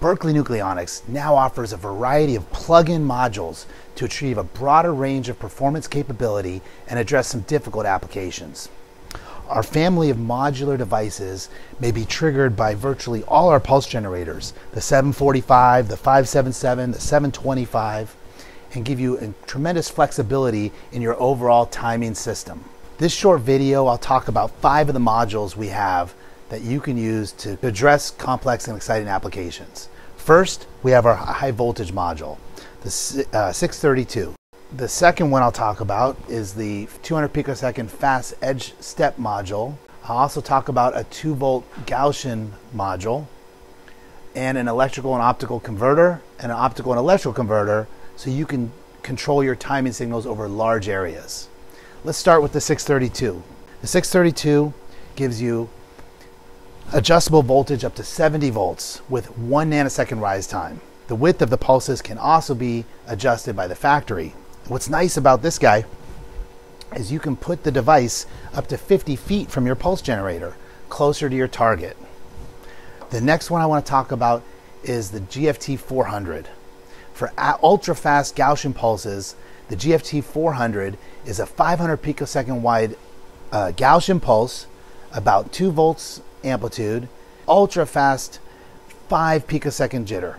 Berkeley Nucleonics now offers a variety of plug-in modules to achieve a broader range of performance capability and address some difficult applications. Our family of modular devices may be triggered by virtually all our pulse generators, the 745, the 577, the 725, and give you a tremendous flexibility in your overall timing system. This short video, I'll talk about 5 of the modules we have that you can use to address complex and exciting applications. First, we have our high voltage module, the 632. The second one I'll talk about is the 200 picosecond fast edge step module. I'll also talk about a 2-volt Gaussian module and an electrical and optical converter and an optical and electrical converter so you can control your timing signals over large areas. Let's start with the 632. The 632 gives you adjustable voltage up to 70 volts with 1 nanosecond rise time. The width of the pulses can also be adjusted by the factory. What's nice about this guy is you can put the device up to 50 feet from your pulse generator, closer to your target. The next one I want to talk about is the GFT 400. For ultra-fast Gaussian pulses, the GFT 400 is a 500 picosecond wide Gaussian pulse, about 2 volts amplitude, ultra-fast 5 picosecond jitter.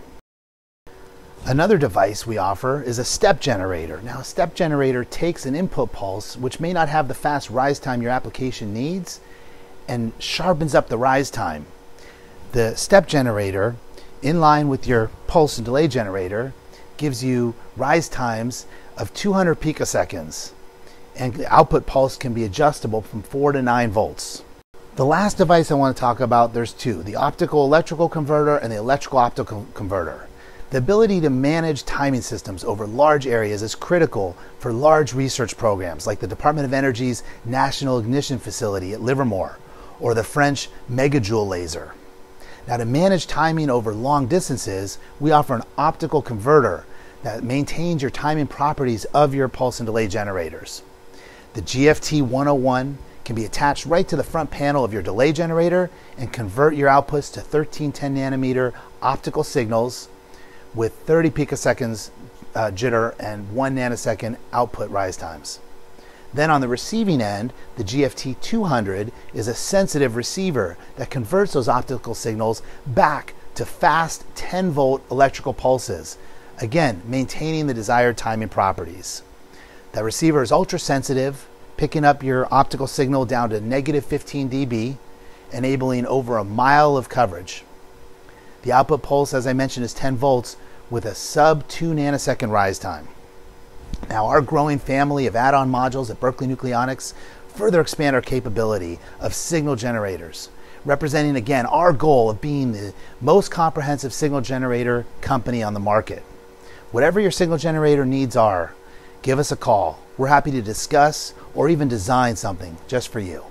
Another device we offer is a step generator. Now, a step generator takes an input pulse, which may not have the fast rise time your application needs, and sharpens up the rise time. The step generator, in line with your pulse and delay generator, gives you rise times of 200 picoseconds, and the output pulse can be adjustable from 4 to 9 volts. The last device I want to talk about, there's 2, the optical electrical converter and the electrical optical converter. The ability to manage timing systems over large areas is critical for large research programs like the Department of Energy's National Ignition Facility at Livermore or the French Megajoule Laser. Now, to manage timing over long distances, we offer an optical converter that maintains your timing properties of your pulse and delay generators. The GFT 101 can be attached right to the front panel of your delay generator and convert your outputs to 1310 nanometer optical signals with 30 picoseconds jitter and 1 nanosecond output rise times. Then on the receiving end, the GFT 200 is a sensitive receiver that converts those optical signals back to fast 10 volt electrical pulses, again maintaining the desired timing properties. That receiver is ultra sensitive, picking up your optical signal down to negative 15 dB, enabling over a mile of coverage. The output pulse, as I mentioned, is 10 volts with a sub 2 nanosecond rise time. Now, our growing family of add-on modules at Berkeley Nucleonics further expand our capability of signal generators, representing again our goal of being the most comprehensive signal generator company on the market. Whatever your signal generator needs are, give us a call. We're happy to discuss or even design something just for you.